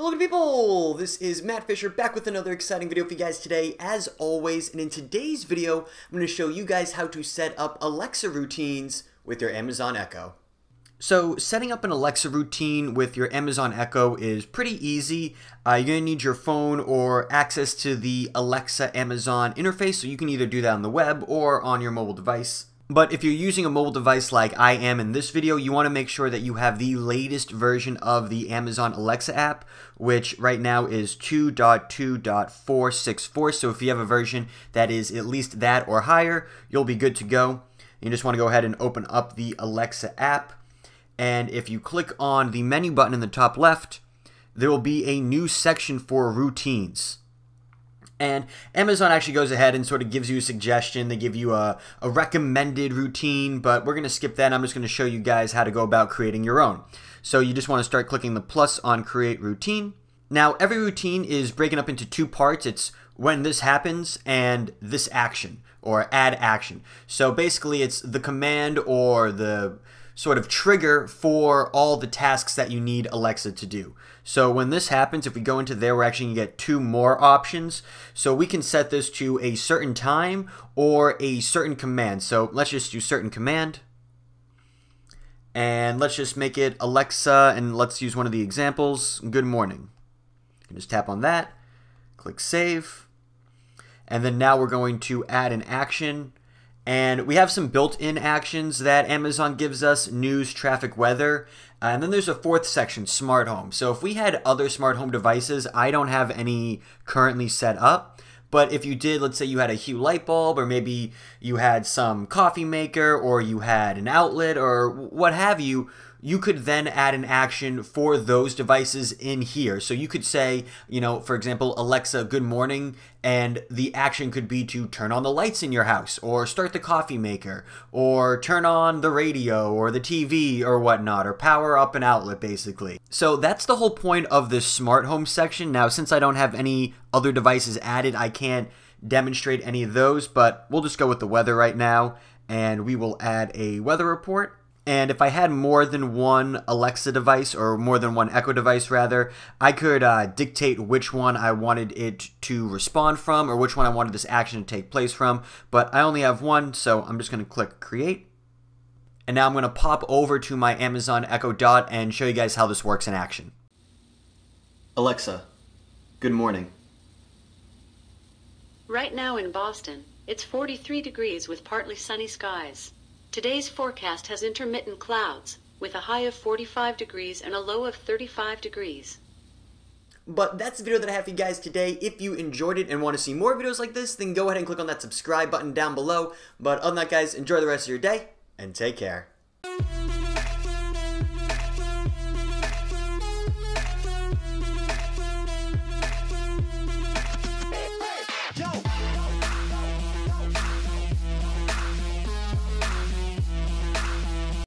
Hello people, this is Matt Fisher back with another exciting video for you guys today as always, and in today's video I'm going to show you guys how to set up Alexa routines with your Amazon Echo. So setting up an Alexa routine with your Amazon Echo is pretty easy. You're going to need your phone or access to the Alexa Amazon interface, so you can either do that on the web or on your mobile device. But if you're using a mobile device like I am in this video, you want to make sure that you have the latest version of the Amazon Alexa app, which right now is 2.2.464. So if you have a version that is at least that or higher, you'll be good to go. You just want to go ahead and open up the Alexa app. And if you click on the menu button in the top left, there will be a new section for routines. And Amazon actually goes ahead and sort of gives you a suggestion. They give you a recommended routine, but we're going to skip that. I'm just going to show you guys how to go about creating your own. So you just want to start clicking the plus on create routine. Now every routine is breaking up into two parts. It's when this happens and this action or add action. So basically it's the command or the sort of trigger for all the tasks that you need Alexa to do. So when this happens, if we go into there, we're actually gonna get two more options. So we can set this to a certain time or a certain command. So let's just do certain command. And let's just make it Alexa, and let's use one of the examples, good morning. You can just tap on that, click save. And then now we're going to add an action. And we have some built-in actions that Amazon gives us, news, traffic, weather. And then there's a fourth section, smart home. So if we had other smart home devices, I don't have any currently set up. But if you did, let's say you had a Hue light bulb, or maybe you had some coffee maker, or you had an outlet, or what have you, you could then add an action for those devices in here. So you could say, you know, for example, Alexa, good morning, and the action could be to turn on the lights in your house, or start the coffee maker, or turn on the radio, or the TV, or whatnot, or power up an outlet, basically. So that's the whole point of this smart home section. Now, since I don't have any other devices added, I can't demonstrate any of those, but we'll just go with the weather right now, and we will add a weather report. And if I had more than one Alexa device, or more than one Echo device rather, I could dictate which one I wanted it to respond from, or which one I wanted this action to take place from. But I only have one, so I'm just going to click create. And now I'm going to pop over to my Amazon Echo Dot and show you guys how this works in action. Alexa, good morning. Right now in Boston, it's 43 degrees with partly sunny skies. Today's forecast has intermittent clouds, with a high of 45 degrees and a low of 35 degrees. But that's the video that I have for you guys today. If you enjoyed it and want to see more videos like this, then go ahead and click on that subscribe button down below. But other than that, guys, enjoy the rest of your day, and take care.